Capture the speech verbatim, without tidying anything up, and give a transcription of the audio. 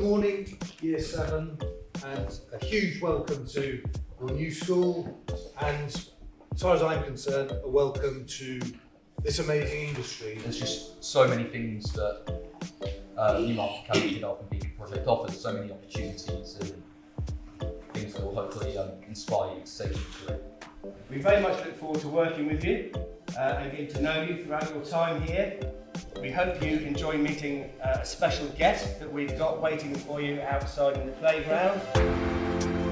Good morning, Year seven, and a huge welcome to your new school, and as far as I'm concerned, a welcome to this amazing industry. There's just so many things that uh, Newmarket Academy, Godolphin Beacon Project offers, so many opportunities and things that will hopefully um, inspire you to take you through it. We very much look forward to working with you uh, and getting to know you throughout your time here. We hope you enjoy meeting uh, a special guest that we've got waiting for you outside in the playground.